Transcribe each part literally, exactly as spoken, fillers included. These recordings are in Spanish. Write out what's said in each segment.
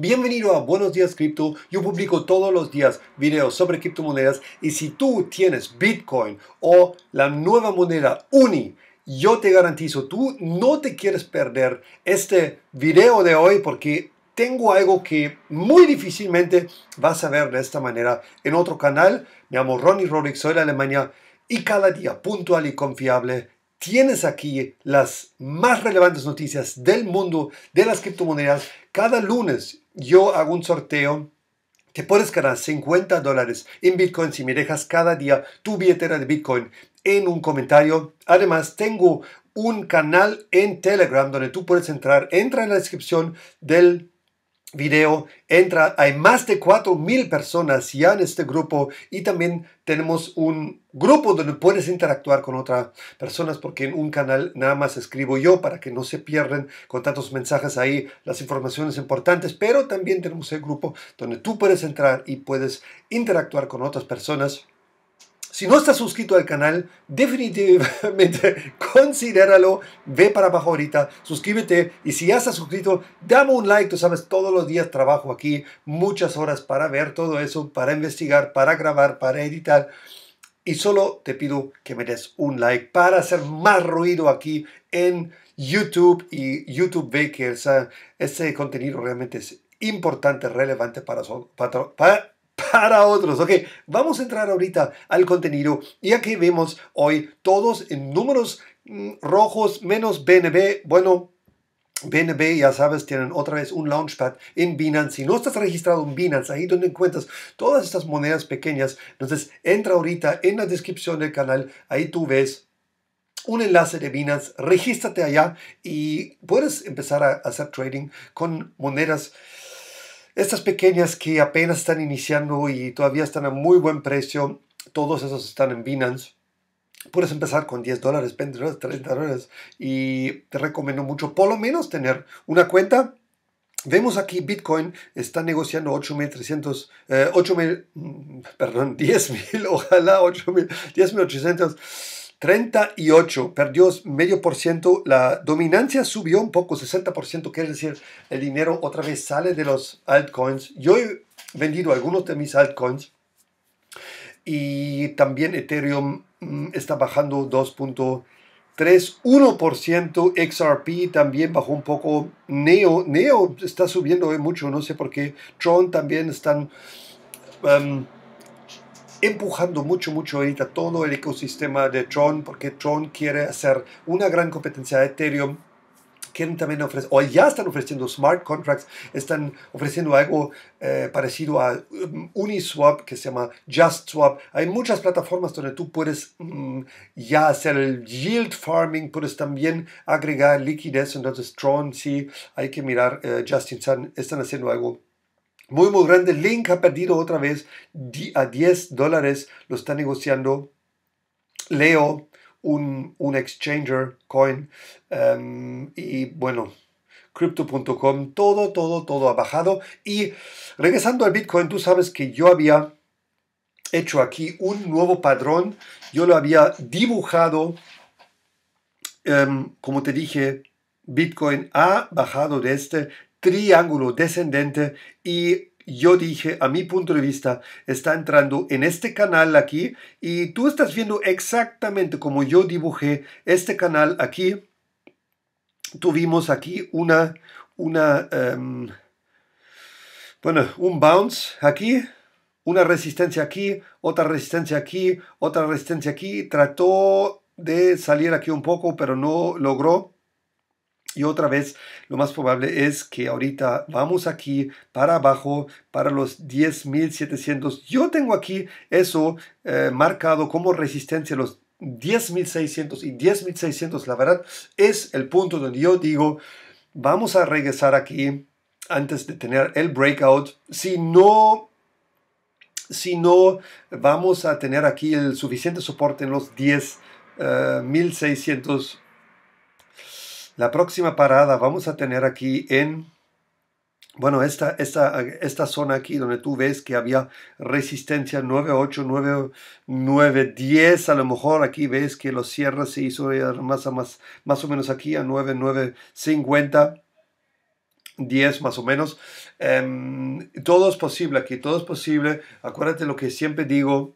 Bienvenido a Buenos Días Cripto. Yo publico todos los días videos sobre criptomonedas y si tú tienes Bitcoin o la nueva moneda Uni, yo te garantizo, tú no te quieres perder este video de hoy porque tengo algo que muy difícilmente vas a ver de esta manera en otro canal. Me llamo Ronny Röhrig, soy de Alemania y cada día puntual y confiable tienes aquí las más relevantes noticias del mundo de las criptomonedas. Cada lunes yo hago un sorteo. Te puedes ganar cincuenta dólares en Bitcoin si me dejas cada día tu billetera de Bitcoin en un comentario. Además, tengo un canal en Telegram donde tú puedes entrar. Entra en la descripción del video. Entra. Hay más de cuatro mil personas ya en este grupo y también tenemos un grupo donde puedes interactuar con otras personas porque en un canal nada más escribo yo para que no se pierdan con tantos mensajes ahí las informaciones importantes, pero también tenemos el grupo donde tú puedes entrar y puedes interactuar con otras personas. Si no estás suscrito al canal, definitivamente considéralo. Ve para abajo ahorita, suscríbete. Y si ya estás suscrito, dame un like. Tú sabes, todos los días trabajo aquí muchas horas para ver todo eso, para investigar, para grabar, para editar. Y solo te pido que me des un like para hacer más ruido aquí en YouTube. Y YouTube ve que ese contenido realmente es importante, relevante para... para, para para otros. Ok, vamos a entrar ahorita al contenido y aquí vemos hoy todos en números rojos menos B N B. Bueno, B N B, ya sabes, tienen otra vez un launchpad en Binance. Si no estás registrado en Binance, ahí donde encuentras todas estas monedas pequeñas, entonces entra ahorita en la descripción del canal, ahí tú ves un enlace de Binance, regístrate allá y puedes empezar a hacer trading con monedas estas pequeñas que apenas están iniciando y todavía están a muy buen precio. Todos esos están en Binance. Puedes empezar con diez dólares, veinte dólares, treinta dólares. Y te recomiendo mucho, por lo menos, tener una cuenta. Vemos aquí Bitcoin está negociando ocho mil trescientos, eh, ocho mil, perdón, diez mil, ojalá ocho mil, diez mil ochocientos treinta y ocho, perdió medio por ciento, la dominancia subió un poco, sesenta por ciento, quiere decir, el dinero otra vez sale de los altcoins. Yo he vendido algunos de mis altcoins y también Ethereum está bajando dos punto treinta y uno por ciento, X R P también bajó un poco, Neo, Neo está subiendo hoy mucho, no sé por qué, Tron también están... Um, empujando mucho, mucho ahorita todo el ecosistema de Tron, porque Tron quiere hacer una gran competencia a Ethereum. Quieren también ofrecer, o ya están ofreciendo smart contracts, están ofreciendo algo eh, parecido a um, Uniswap, que se llama JustSwap. Hay muchas plataformas donde tú puedes um, ya hacer el yield farming, puedes también agregar liquidez. Entonces Tron, sí, hay que mirar, eh, Justin Sun, están haciendo algo muy, muy grande. Link ha perdido otra vez a diez dólares. Lo está negociando Leo, un, un exchanger coin. Um, y bueno, Crypto punto com, todo, todo, todo ha bajado. Y regresando al Bitcoin, tú sabes que yo había hecho aquí un nuevo padrón. Yo lo había dibujado, um, como te dije, Bitcoin ha bajado de este triángulo descendente y yo dije, a mi punto de vista, está entrando en este canal aquí y tú estás viendo exactamente como yo dibujé este canal aquí. Tuvimos aquí una, una um, bueno, un bounce aquí, una resistencia aquí, otra resistencia aquí, otra resistencia aquí. Trató de salir aquí un poco, pero no logró. Y otra vez, lo más probable es que ahorita vamos aquí para abajo, para los diez mil setecientos. Yo tengo aquí eso eh, marcado como resistencia, los diez mil seiscientos y diez mil seiscientos. La verdad, es el punto donde yo digo, vamos a regresar aquí antes de tener el breakout. Si no... Si no, vamos a tener aquí el suficiente soporte en los diez mil seiscientos. La próxima parada vamos a tener aquí en, bueno, esta, esta, esta zona aquí donde tú ves que había resistencia nueve ocho, nueve nueve, diez. A lo mejor aquí ves que los cierres se hizo más, más, más o menos aquí a nueve nueve cincuenta. diez más o menos. Um, todo es posible aquí, todo es posible. Acuérdate lo que siempre digo,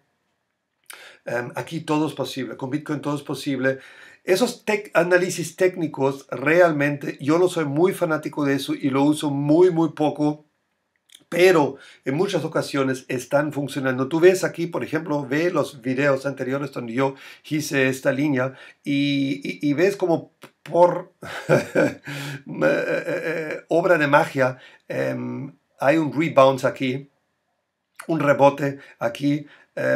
um, aquí todo es posible, con Bitcoin todo es posible. Esos análisis técnicos realmente, yo no soy muy fanático de eso y lo uso muy, muy poco, pero en muchas ocasiones están funcionando. Tú ves aquí, por ejemplo, ve los videos anteriores donde yo hice esta línea y, y, y ves como por obra de magia um, hay un rebound aquí, un rebote aquí.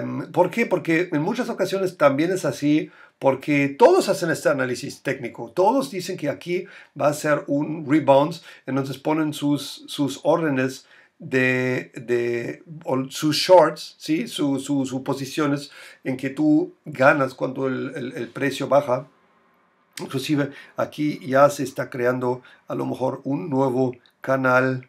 Um, ¿Por qué? Porque en muchas ocasiones también es así, porque todos hacen este análisis técnico, todos dicen que aquí va a ser un rebound, entonces ponen sus, sus órdenes de, de sus shorts, ¿sí? sus su, su posiciones en que tú ganas cuando el, el, el precio baja. Inclusive aquí ya se está creando a lo mejor un nuevo canal,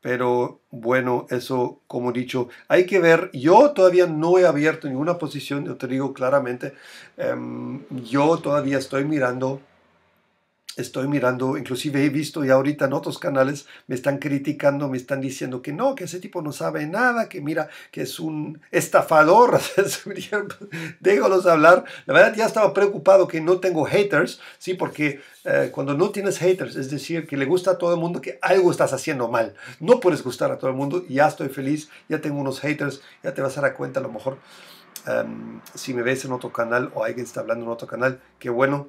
pero bueno, eso como dicho, hay que ver. Yo todavía no he abierto ninguna posición, yo te digo claramente, um, yo todavía estoy mirando, estoy mirando, inclusive he visto ya ahorita en otros canales, me están criticando, me están diciendo que no, que ese tipo no sabe nada, que mira, que es un estafador. Déjalos hablar. La verdad ya estaba preocupado que no tengo haters, sí, porque eh, cuando no tienes haters, es decir, que le gusta a todo el mundo, que algo estás haciendo mal. No puedes gustar a todo el mundo. Ya estoy feliz, ya tengo unos haters, ya te vas a dar cuenta a lo mejor um, si me ves en otro canal o alguien está hablando en otro canal, qué bueno.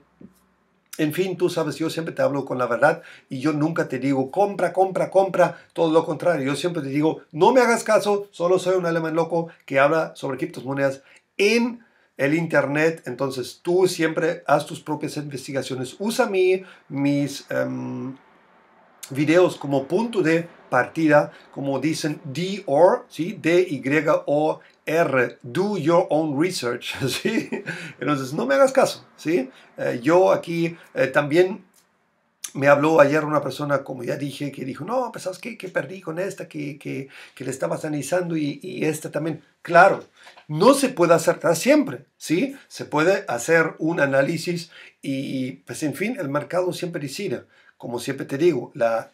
En fin, tú sabes, yo siempre te hablo con la verdad y yo nunca te digo compra, compra, compra, todo lo contrario. Yo siempre te digo, no me hagas caso, solo soy un alemán loco que habla sobre criptomonedas en el internet. Entonces tú siempre haz tus propias investigaciones, usa mi, mis um, videos como punto de partida, como dicen D O R, ¿sí? D Y O R, do your own research, ¿sí? Entonces no me hagas caso, ¿sí? Eh, yo aquí eh, también me habló ayer una persona, como ya dije, que dijo, no, pues ¿sabes qué? Que perdí con esta, que, que, que le estabas analizando y, y esta también. Claro, no se puede acertar siempre, ¿sí? Se puede hacer un análisis y, pues en fin, el mercado siempre decide. Como siempre te digo, la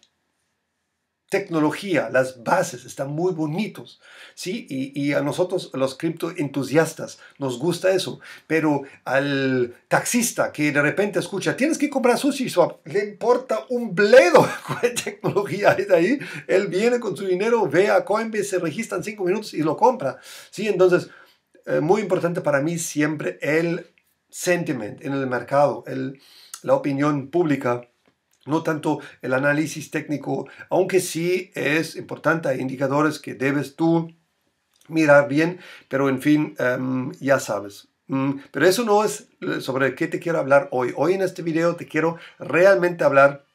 tecnología, las bases están muy bonitos, ¿sí? Y, y a nosotros los criptoentusiastas nos gusta eso, pero al taxista que de repente escucha, tienes que comprar SushiSwap, le importa un bledo cuál tecnología es ahí, él viene con su dinero, ve a Coinbase, se registra en cinco minutos y lo compra, ¿sí? Entonces, eh, muy importante para mí siempre el sentiment en el mercado, el, la opinión pública. No tanto el análisis técnico, aunque sí es importante, hay indicadores que debes tú mirar bien, pero en fin, um, ya sabes. Um, pero eso no es sobre qué te quiero hablar hoy. Hoy en este video te quiero realmente hablar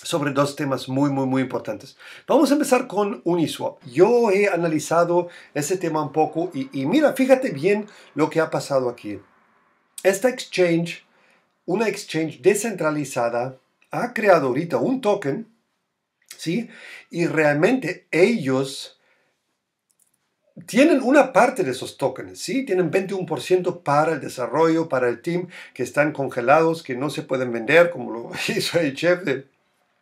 sobre dos temas muy, muy, muy importantes. Vamos a empezar con Uniswap. Yo he analizado ese tema un poco y, y mira, fíjate bien lo que ha pasado aquí. Esta exchange, una exchange descentralizada, ha creado ahorita un token, ¿sí? Y realmente ellos tienen una parte de esos tokens, ¿sí? Tienen veintiuno por ciento para el desarrollo, para el team, que están congelados, que no se pueden vender, como lo hizo el chef de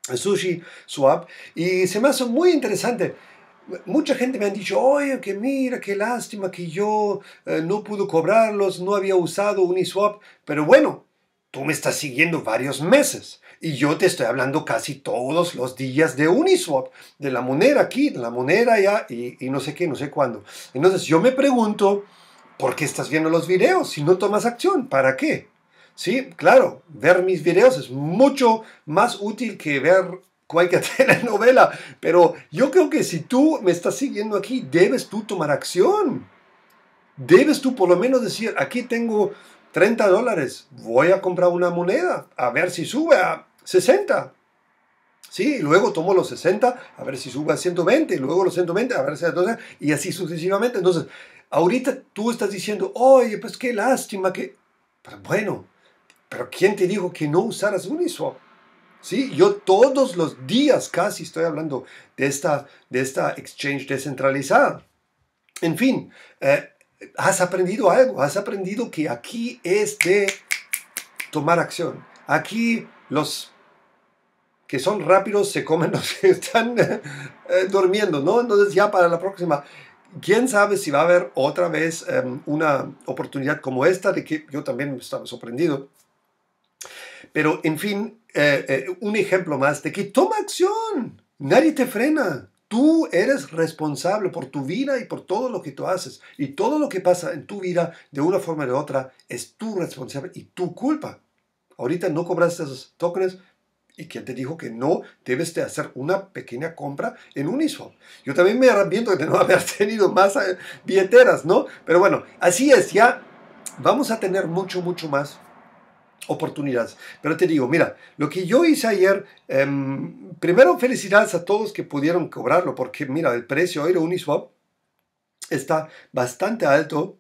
SushiSwap. Y se me hace muy interesante. Mucha gente me han dicho, oye, que mira, qué lástima que yo eh, no pude cobrarlos, no había usado Uniswap, pero bueno, tú me estás siguiendo varios meses. Y yo te estoy hablando casi todos los días de Uniswap, de la moneda aquí, de la moneda allá, y, y no sé qué, no sé cuándo. Entonces yo me pregunto, ¿por qué estás viendo los videos si no tomas acción? ¿Para qué? Sí, claro, ver mis videos es mucho más útil que ver cualquier telenovela. Pero yo creo que si tú me estás siguiendo aquí, debes tú tomar acción. Debes tú por lo menos decir, aquí tengo treinta dólares, voy a comprar una moneda, a ver si sube a sesenta, ¿sí? Y luego tomo los sesenta, a ver si sube a ciento veinte, y luego los ciento veinte, a ver si a doscientos, y así sucesivamente. Entonces, ahorita tú estás diciendo, oye, pues qué lástima que... Pero bueno, pero ¿quién te dijo que no usaras Uniswap? ¿Sí? Yo todos los días casi estoy hablando de esta, de esta exchange descentralizada. En fin, eh, has aprendido algo, has aprendido que aquí es de tomar acción. Aquí los... que son rápidos se comen los que están eh, durmiendo, ¿no? Entonces ya para la próxima, quién sabe si va a haber otra vez eh, una oportunidad como esta, de que yo también estaba sorprendido. Pero, en fin, eh, eh, un ejemplo más de que toma acción, nadie te frena. Tú eres responsable por tu vida y por todo lo que tú haces. Y todo lo que pasa en tu vida, de una forma o de otra, es tu responsabilidad y tu culpa. Ahorita no cobraste esos tokens. ¿Y quién te dijo que no debes de hacer una pequeña compra en Uniswap? Yo también me arrepiento de no haber tenido más billeteras, ¿no? Pero bueno, así es. Ya vamos a tener mucho, mucho más oportunidades. Pero te digo, mira, lo que yo hice ayer, eh, primero felicidades a todos que pudieron cobrarlo, porque mira, el precio hoy de Uniswap está bastante alto.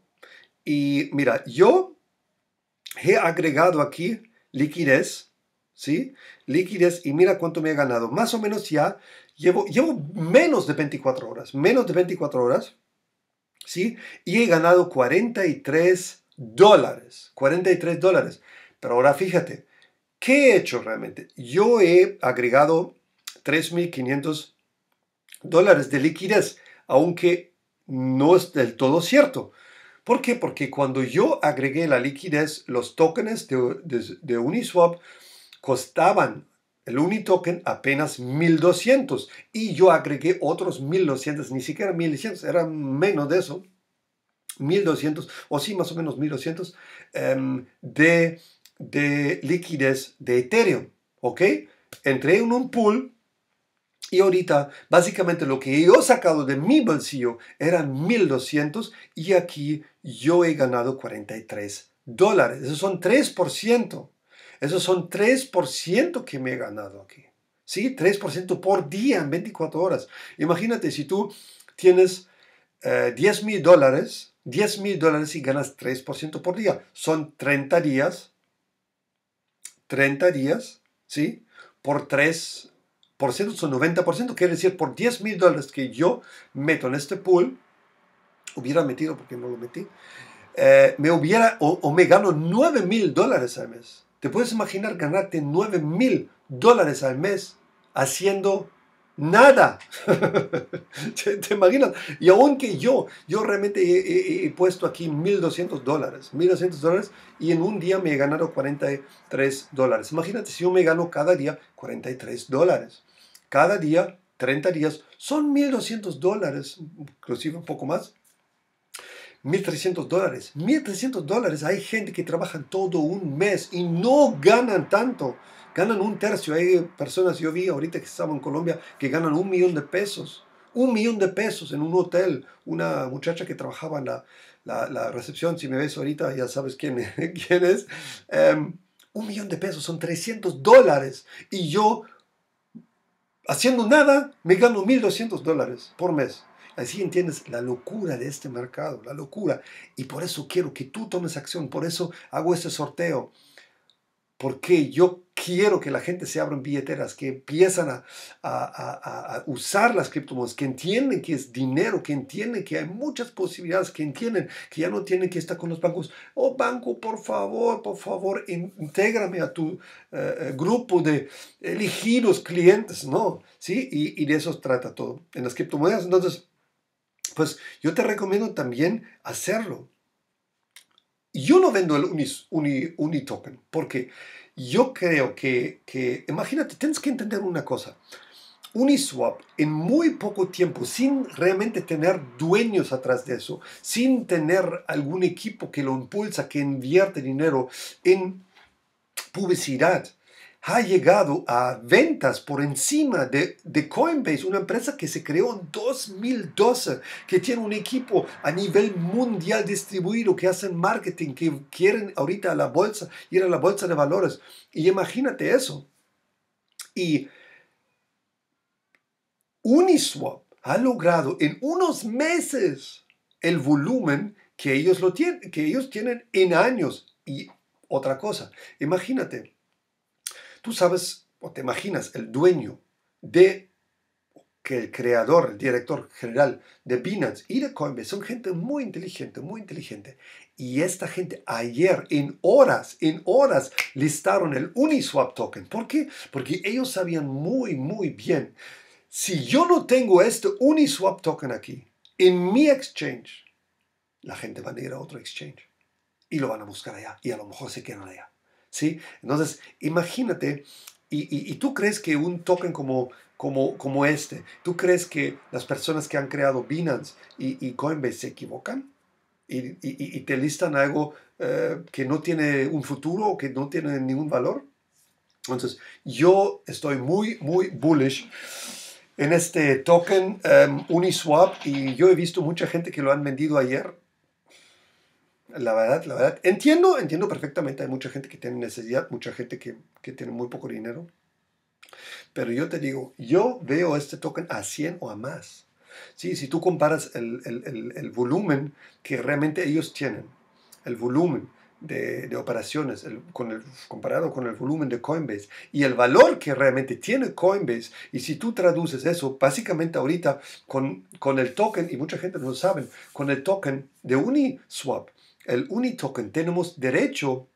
Y mira, yo he agregado aquí liquidez, ¿sí? Liquidez, y mira cuánto me he ganado. Más o menos ya llevo, llevo menos de veinticuatro horas, menos de veinticuatro horas, ¿sí? Y he ganado cuarenta y tres dólares, cuarenta y tres dólares. Pero ahora fíjate, ¿qué he hecho realmente? Yo he agregado tres mil quinientos dólares de liquidez, aunque no es del todo cierto. ¿Por qué? Porque cuando yo agregué la liquidez, los tokens de, de, de Uniswap costaban, el Unitoken, apenas mil doscientos. Y yo agregué otros mil doscientos, ni siquiera mil doscientos, era menos de eso. mil doscientos, o sí, más o menos mil doscientos, um, de... de liquidez de Ethereum, ¿ok? Entré en un pool y ahorita básicamente lo que yo he sacado de mi bolsillo eran mil doscientos y aquí yo he ganado cuarenta y tres dólares. Esos son tres por ciento. Esos son tres por ciento que me he ganado aquí, ¿sí? tres por ciento por día en veinticuatro horas. Imagínate si tú tienes eh, diez mil dólares, diez mil dólares y ganas tres por ciento por día. Son treinta días. treinta días, ¿sí? Por tres por ciento son noventa por ciento, quiere decir por diez mil dólares que yo meto en este pool, hubiera metido porque no lo metí, eh, me hubiera, o, o me gano nueve mil dólares al mes. ¿Te puedes imaginar ganarte nueve mil dólares al mes haciendo nada? ¿Te, te imaginas? Y aunque yo, yo realmente he, he, he puesto aquí mil doscientos dólares, mil doscientos dólares y en un día me he ganado cuarenta y tres dólares. Imagínate si yo me gano cada día cuarenta y tres dólares. Cada día, treinta días, son mil doscientos dólares, inclusive un poco más. mil trescientos dólares, mil trescientos dólares. Hay gente que trabaja todo un mes y no ganan tanto. Ganan un tercio. Hay personas, yo vi ahorita que estaba en Colombia, que ganan un millón de pesos. Un millón de pesos en un hotel. Una muchacha que trabajaba en la, la, la recepción, si me ves ahorita ya sabes quién, quién es. Um, un millón de pesos, son trescientos dólares. Y yo, haciendo nada, me gano mil doscientos dólares por mes. Así entiendes la locura de este mercado, la locura. Y por eso quiero que tú tomes acción, por eso hago este sorteo. Porque yo quiero que la gente se abran billeteras, que empiezan a, a, a, a usar las criptomonedas, que entienden que es dinero, que entienden que hay muchas posibilidades, que entienden que ya no tienen que estar con los bancos. Oh, banco, por favor, por favor, intégrame a tu eh, grupo de elegidos clientes, ¿no? ¿Sí? Y, y de eso trata todo en las criptomonedas. Entonces, pues yo te recomiendo también hacerlo. Yo no vendo el Unis, uni, Unitoken porque yo creo que, que, imagínate, tienes que entender una cosa. Uniswap en muy poco tiempo, sin realmente tener dueños atrás de eso, sin tener algún equipo que lo impulsa, que invierte dinero en publicidad, ha llegado a ventas por encima de, de Coinbase, una empresa que se creó en dos mil doce, que tiene un equipo a nivel mundial distribuido, que hacen marketing, que quieren ahorita a la bolsa, ir a la bolsa de valores. Y imagínate eso. Y Uniswap ha logrado en unos meses el volumen que ellos, lo tienen, que ellos tienen en años. Y otra cosa, imagínate. Tú sabes o te imaginas el dueño de que el creador, el director general de Binance y de Coinbase son gente muy inteligente, muy inteligente. Y esta gente ayer en horas, en horas listaron el Uniswap token. ¿Por qué? Porque ellos sabían muy, muy bien. Si yo no tengo este Uniswap token aquí, en mi exchange, la gente va a ir a otro exchange. Y lo van a buscar allá. Y a lo mejor se quedan allá. ¿Sí? Entonces, imagínate, y, y, y tú crees que un token como... Como, como este, ¿tú crees que las personas que han creado Binance y, y Coinbase se equivocan? ¿Y, y, y te listan algo eh, que no tiene un futuro o que no tiene ningún valor? Entonces, yo estoy muy, muy bullish en este token um, Uniswap, y yo he visto mucha gente que lo han vendido ayer. La verdad, la verdad, entiendo, entiendo perfectamente. Hay mucha gente que tiene necesidad, mucha gente que, que tiene muy poco dinero. Pero yo te digo, yo veo este token a cien o a más. ¿Sí? Si tú comparas el, el, el, el volumen que realmente ellos tienen, el volumen de, de operaciones el, con el, comparado con el volumen de Coinbase y el valor que realmente tiene Coinbase, y si tú traduces eso, básicamente ahorita con, con el token, y mucha gente no lo sabe, con el token de Uniswap, el Unitoken, tenemos derecho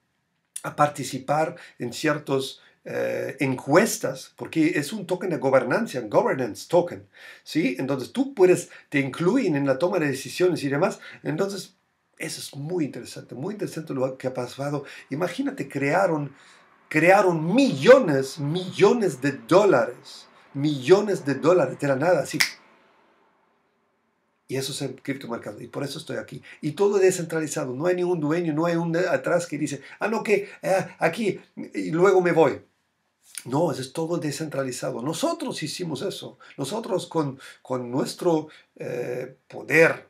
a participar en ciertos Eh, encuestas, porque es un token de gobernanza, un governance token, ¿sí? Entonces tú puedes, te incluyen en la toma de decisiones y demás. Entonces eso es muy interesante, muy interesante lo que ha pasado. Imagínate, crearon, crearon millones, millones de dólares, millones de dólares de la nada, así. Y eso es el criptomercado, y por eso estoy aquí. Y todo descentralizado, no hay ningún dueño, no hay un atrás que dice, ah, no, que eh, aquí, y luego me voy. No, eso es todo descentralizado. Nosotros hicimos eso. Nosotros con, con nuestro eh, poder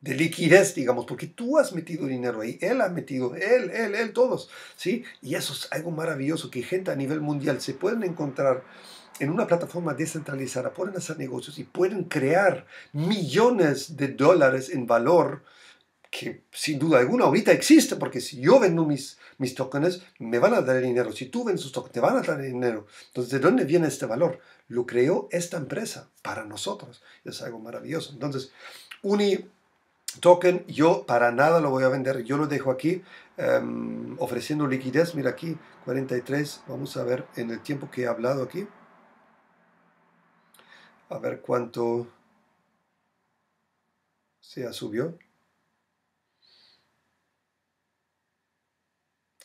de liquidez, digamos, porque tú has metido dinero ahí, él ha metido, él, él, él, todos, ¿sí? Y eso es algo maravilloso, que gente a nivel mundial se pueden encontrar en una plataforma descentralizada, pueden hacer negocios y pueden crear millones de dólares en valor, que sin duda alguna ahorita existe, porque si yo vendo mis, mis tokens, me van a dar dinero. Si tú vendes tus tokens, te van a dar dinero. Entonces, ¿de dónde viene este valor? Lo creó esta empresa para nosotros. Es algo maravilloso. Entonces, Unitoken, yo para nada lo voy a vender. Yo lo dejo aquí um, ofreciendo liquidez. Mira aquí, cuarenta y tres. Vamos a ver en el tiempo que he hablado aquí. A ver cuánto se subió.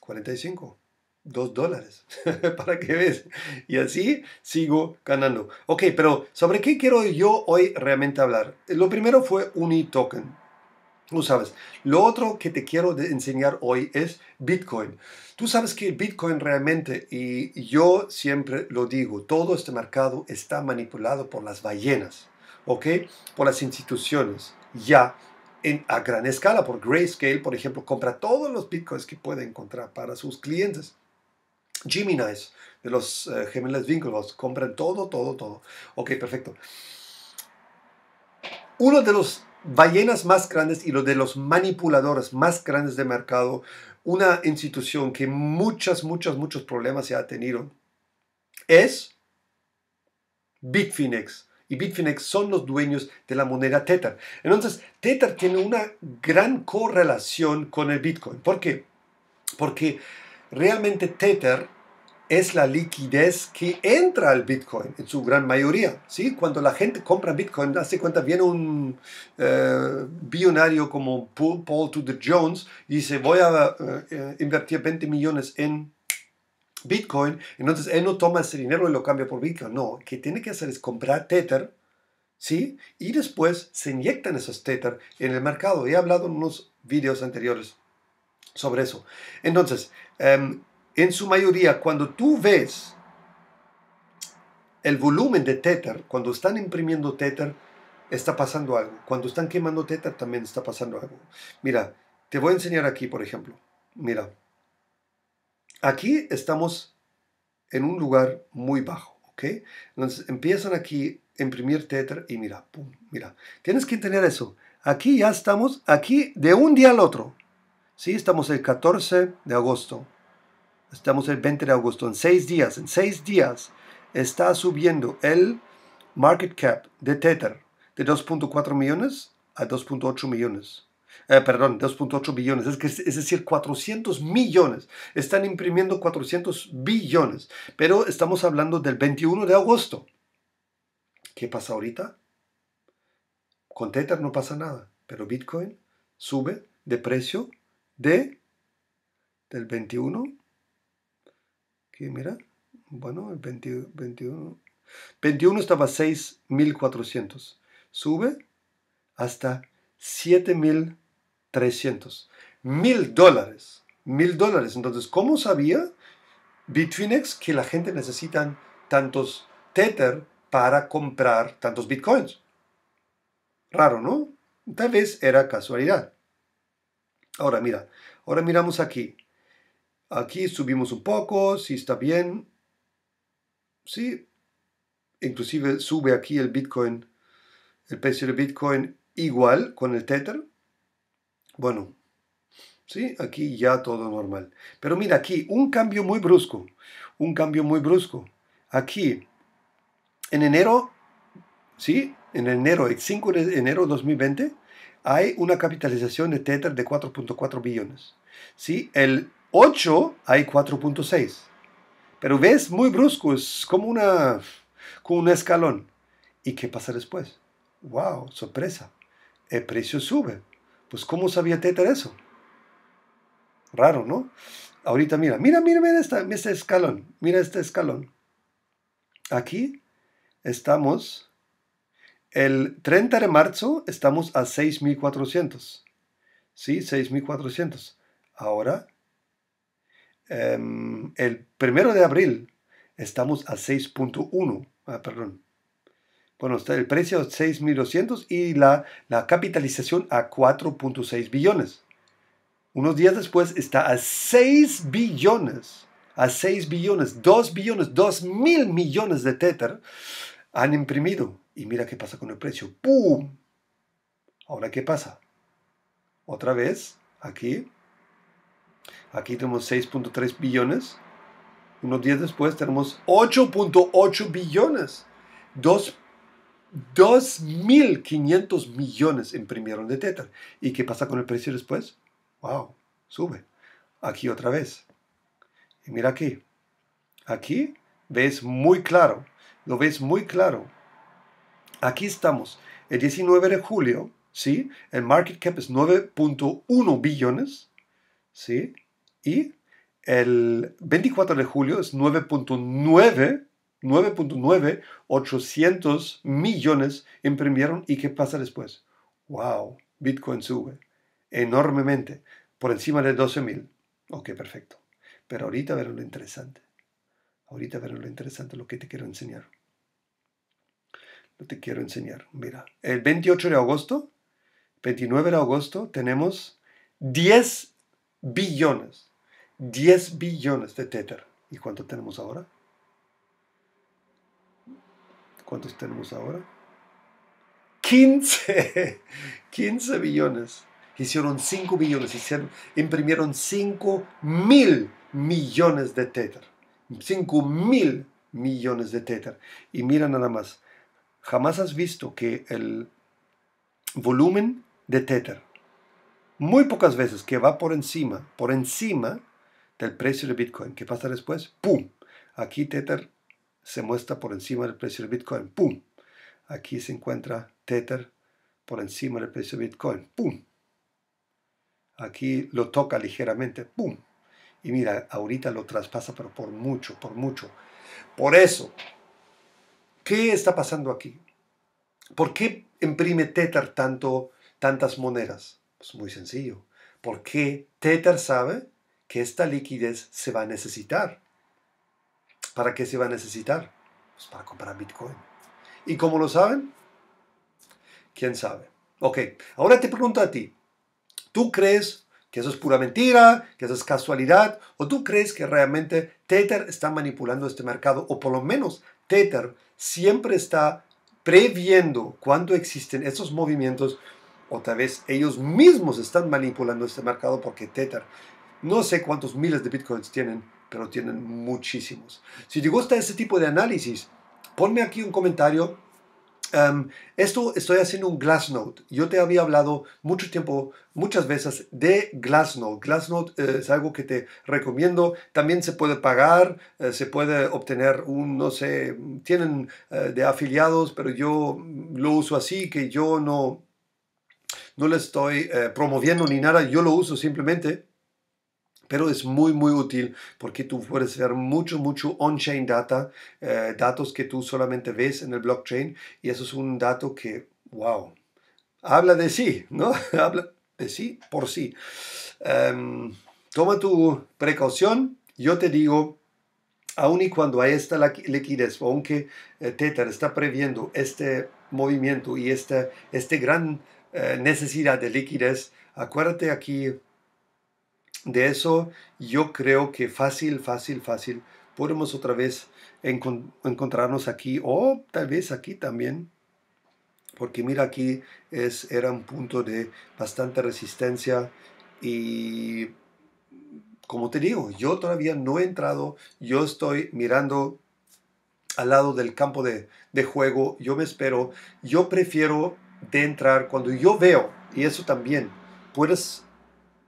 cuarenta y cinco. dos dólares. Para que veas. Y así sigo ganando. Ok, pero ¿sobre qué quiero yo hoy realmente hablar? Lo primero fue Unitoken. Tú sabes. Lo otro que te quiero enseñar hoy es Bitcoin. Tú sabes que Bitcoin realmente, y yo siempre lo digo, todo este mercado está manipulado por las ballenas, ¿ok? Por las instituciones, ya en, a gran escala, por Grayscale, por ejemplo, compra todos los Bitcoins que puede encontrar para sus clientes. Geminis, de los uh, gemelas Winklevoss, compran todo, todo, todo. Ok, perfecto. Uno de los ballenas más grandes y lo de los manipuladores más grandes de mercado, una institución que muchas, muchas, muchos problemas se ha tenido, es Bitfinex. Y Bitfinex son los dueños de la moneda Tether. Entonces, Tether tiene una gran correlación con el Bitcoin. ¿Por qué? Porque realmente Tether es la liquidez que entra al Bitcoin en su gran mayoría, ¿sí? Cuando la gente compra Bitcoin, hace cuenta, viene un eh, billonario como Paul, Paul Tudor Jones y dice, voy a eh, invertir veinte millones en Bitcoin. Entonces él no toma ese dinero y lo cambia por Bitcoin. No, lo que tiene que hacer es comprar Tether, ¿sí? Y después se inyectan esos Tether en el mercado. He hablado en unos videos anteriores sobre eso. Entonces, eh, en su mayoría, cuando tú ves el volumen de Tether, cuando están imprimiendo Tether, está pasando algo. Cuando están quemando Tether, también está pasando algo. Mira, te voy a enseñar aquí, por ejemplo. Mira, aquí estamos en un lugar muy bajo, ¿ok? Entonces, empiezan aquí a imprimir Tether y mira, pum, mira. Tienes que entender eso. Aquí ya estamos, aquí de un día al otro. Sí, estamos el catorce de agosto. Estamos el veinte de agosto, en seis días, en seis días está subiendo el Market cap de Tether de dos punto cuatro millones a dos punto ocho millones. Eh, perdón, dos punto ocho billones, es, que, es decir, cuatrocientos millones. Están imprimiendo cuatrocientos billones. Pero estamos hablando del veintiuno de agosto. ¿Qué pasa ahorita? Con Tether no pasa nada, pero Bitcoin sube de precio de del veintiuno. Que mira, bueno, el veinte, veintiuno, veintiuno estaba seis mil cuatrocientos. Sube hasta siete mil trescientos. Mil dólares. Mil dólares. Entonces, ¿cómo sabía Bitfinex que la gente necesita tantos Tether para comprar tantos bitcoins? Raro, ¿no? Tal vez era casualidad. Ahora, mira. Ahora miramos aquí. Aquí subimos un poco. Si está bien. Sí. Inclusive sube aquí el Bitcoin. El precio de Bitcoin igual con el Tether. Bueno, sí, aquí ya todo normal. Pero mira aquí, un cambio muy brusco. Un cambio muy brusco. Aquí, en enero, sí, en enero, el cinco de enero de dos mil veinte, hay una capitalización de Tether de cuatro punto cuatro billones. Sí, el ocho hay cuatro punto seis. Pero ves, muy brusco, es como, una, como un escalón. ¿Y qué pasa después? ¡Wow! Sorpresa. El precio sube. Pues, ¿cómo sabía Tether eso? Raro, ¿no? Ahorita mira, mira, mira, mira esta, este escalón. Mira este escalón. Aquí estamos, el treinta de marzo estamos a seis mil cuatrocientos. Sí, seis mil cuatrocientos. Ahora, eh, el primero de abril estamos a seis punto uno. Ah, perdón. Bueno, está el precio a seis mil doscientos y la, la capitalización a cuatro punto seis billones. Unos días después está a seis billones. A seis billones, dos billones, dos mil millones de Tether han imprimido. Y mira qué pasa con el precio. ¡Pum! Ahora, ¿qué pasa? Otra vez, aquí. Aquí tenemos seis punto tres billones. Unos días después tenemos ocho punto ocho billones. dos mil quinientos millones imprimieron de Tether. ¿Y qué pasa con el precio después? ¡Wow! Sube. Aquí otra vez. Y mira aquí. Aquí ves muy claro. Lo ves muy claro. Aquí estamos. El diecinueve de julio, ¿sí? El market cap es nueve punto uno billones, ¿sí? Y el veinticuatro de julio es nueve punto nueve billones. nueve punto nueve, ochocientos millones imprimieron. ¿Y qué pasa después? ¡Wow! Bitcoin sube enormemente, por encima de doce mil. Ok, perfecto. Pero ahorita verán lo interesante. Ahorita verán lo interesante, lo que te quiero enseñar. Lo te quiero enseñar. Mira, el veintiocho de agosto, veintinueve de agosto, tenemos diez billones. diez billones de Tether. ¿Y cuánto tenemos ahora? ¿Cuántos tenemos ahora? quince billones. Hicieron cinco billones. Hicieron, imprimieron cinco mil millones de Tether. cinco mil millones de Tether. Y mira nada más. Jamás has visto que el volumen de Tether, muy pocas veces que va por encima, por encima del precio de Bitcoin. ¿Qué pasa después? ¡Pum! Aquí Tether se muestra por encima del precio de Bitcoin. ¡Pum! Aquí se encuentra Tether por encima del precio de Bitcoin. ¡Pum! Aquí lo toca ligeramente. ¡Pum! Y mira, ahorita lo traspasa, pero por mucho, por mucho. Por eso, ¿qué está pasando aquí? ¿Por qué imprime Tether tanto, tantas monedas? Pues muy sencillo. Porque Tether sabe que esta liquidez se va a necesitar. ¿Para qué se va a necesitar? Pues para comprar Bitcoin. ¿Y cómo lo saben? ¿Quién sabe? Ok, ahora te pregunto a ti. ¿Tú crees que eso es pura mentira? ¿Que eso es casualidad? ¿O tú crees que realmente Tether está manipulando este mercado? O por lo menos Tether siempre está previendo cuando existen esos movimientos. O tal vez ellos mismos están manipulando este mercado, porque Tether, no sé cuántos miles de Bitcoins tienen, pero tienen muchísimos. Si te gusta este tipo de análisis, ponme aquí un comentario Um, esto estoy haciendo un Glassnode. Yo te había hablado mucho tiempo, muchas veces de Glassnode. Glassnode eh, es algo que te recomiendo. También se puede pagar, eh, se puede obtener un, no sé, tienen eh, de afiliados, pero yo lo uso así, que yo no, no le estoy eh, promoviendo ni nada. Yo lo uso simplemente. Pero es muy, muy útil porque tú puedes ver mucho, mucho on-chain data, eh, datos que tú solamente ves en el blockchain. Y eso es un dato que, wow, habla de sí, ¿no? Habla de sí por sí. Um, toma tu precaución. Yo te digo, aun y cuando hay esta liquidez, aunque eh, Tether está previendo este movimiento y esta este gran eh, necesidad de liquidez, acuérdate aquí. De eso yo creo que fácil, fácil, fácil podemos otra vez encont- encontrarnos aquí o tal vez aquí también. Porque mira, aquí es, era un punto de bastante resistencia y como te digo, yo todavía no he entrado. Yo estoy mirando al lado del campo de, de juego. Yo me espero. Yo prefiero de entrar cuando yo veo, y eso también, puedes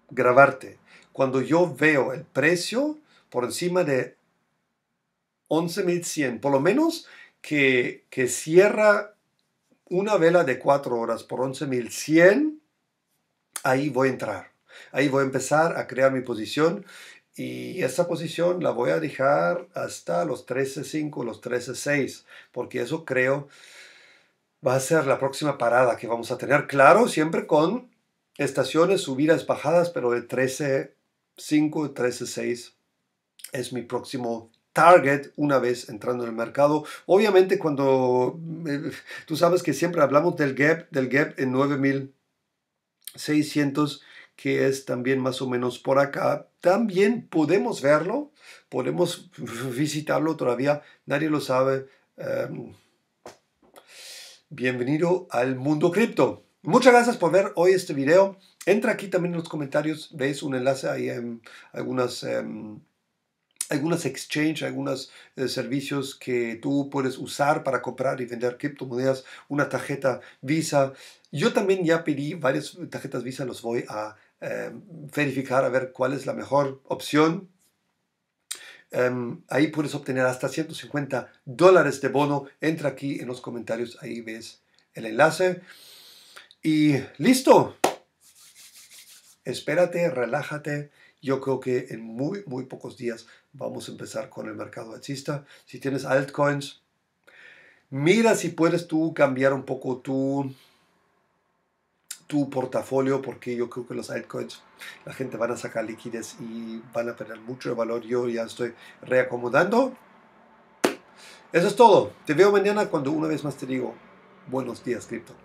grabarte. Cuando yo veo el precio por encima de once mil cien, por lo menos que, que cierra una vela de cuatro horas por once mil cien, ahí voy a entrar. Ahí voy a empezar a crear mi posición y esa posición la voy a dejar hasta los trece cinco, los trece seis, porque eso creo va a ser la próxima parada que vamos a tener. Claro, siempre con estaciones, subidas, bajadas, pero el trece cinco, trece seis es mi próximo target una vez entrando en el mercado. Obviamente cuando, eh, tú sabes que siempre hablamos del gap, del gap en nueve mil seiscientos, que es también más o menos por acá. También podemos verlo, podemos visitarlo todavía, nadie lo sabe. Um, bienvenido al mundo cripto. Muchas gracias por ver hoy este video. Entra aquí también en los comentarios, veis un enlace, hay um, algunas, um, algunas exchange, algunos eh, servicios que tú puedes usar para comprar y vender criptomonedas, una tarjeta Visa. Yo también ya pedí varias tarjetas Visa, los voy a eh, verificar a ver cuál es la mejor opción. Um, ahí puedes obtener hasta ciento cincuenta dólares de bono. Entra aquí en los comentarios, ahí ves el enlace. Y listo. Espérate, relájate. Yo creo que en muy, muy pocos días vamos a empezar con el mercado alcista. Si tienes altcoins, mira si puedes tú cambiar un poco tu, tu portafolio, porque yo creo que los altcoins, la gente van a sacar liquidez y van a perder mucho valor. Yo ya estoy reacomodando. Eso es todo. Te veo mañana cuando una vez más te digo, buenos días, cripto.